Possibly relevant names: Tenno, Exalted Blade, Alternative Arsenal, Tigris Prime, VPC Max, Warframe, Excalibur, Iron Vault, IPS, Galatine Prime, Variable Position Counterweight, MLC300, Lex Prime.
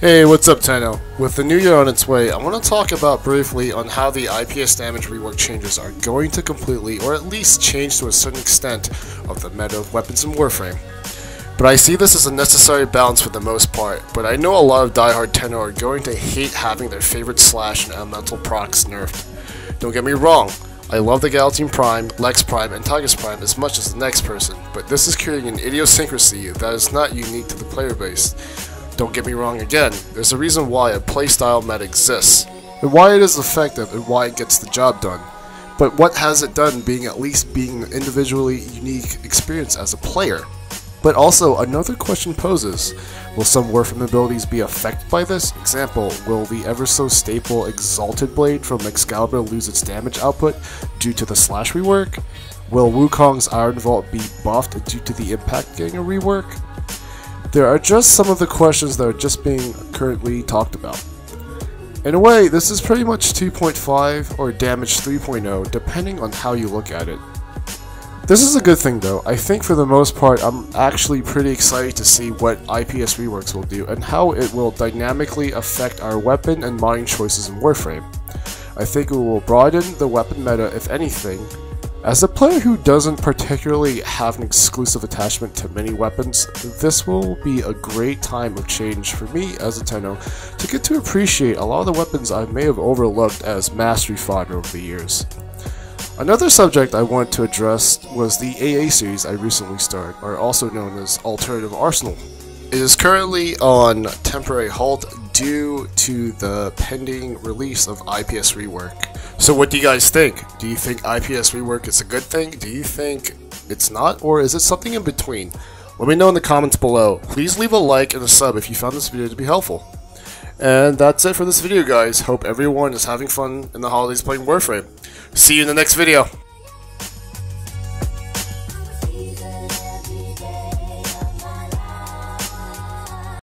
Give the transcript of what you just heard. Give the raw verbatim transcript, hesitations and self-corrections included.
Hey, what's up, Tenno? With the new year on its way, I want to talk about briefly on how the I P S damage rework changes are going to completely, or at least change to a certain extent, of the meta of weapons in Warframe. But I see this as a necessary balance for the most part, but I know a lot of diehard Tenno are going to hate having their favorite slash and elemental procs nerfed. Don't get me wrong, I love the Galatine Prime, Lex Prime, and Tigris Prime as much as the next person, but this is creating an idiosyncrasy that is not unique to the player base. Don't get me wrong again, there's a reason why a playstyle meta exists, and why it is effective and why it gets the job done. But what has it done being at least being an individually unique experience as a player? But also, another question poses, will some Warframe abilities be affected by this? Example, will the ever so staple Exalted Blade from Excalibur lose its damage output due to the slash rework? Will Wukong's Iron Vault be buffed due to the impact getting a rework? There are just some of the questions that are just being currently talked about. In a way, this is pretty much two point five or damage three point oh, depending on how you look at it. This is a good thing though. I think for the most part, I'm actually pretty excited to see what I P S reworks will do and how it will dynamically affect our weapon and modding choices in Warframe. I think it will broaden the weapon meta, if anything. As a player who doesn't particularly have an exclusive attachment to many weapons, this will be a great time of change for me as a Tenno to get to appreciate a lot of the weapons I may have overlooked as mastery fodder over the years. Another subject I wanted to address was the A A series I recently started, or also known as Alternative Arsenal. It is currently on temporary halt due to the pending release of I P S rework. So what do you guys think? Do you think I P S rework is a good thing? Do you think it's not? Or is it something in between? Let me know in the comments below. Please leave a like and a sub if you found this video to be helpful. And that's it for this video, guys. Hope everyone is having fun in the holidays playing Warframe. See you in the next video.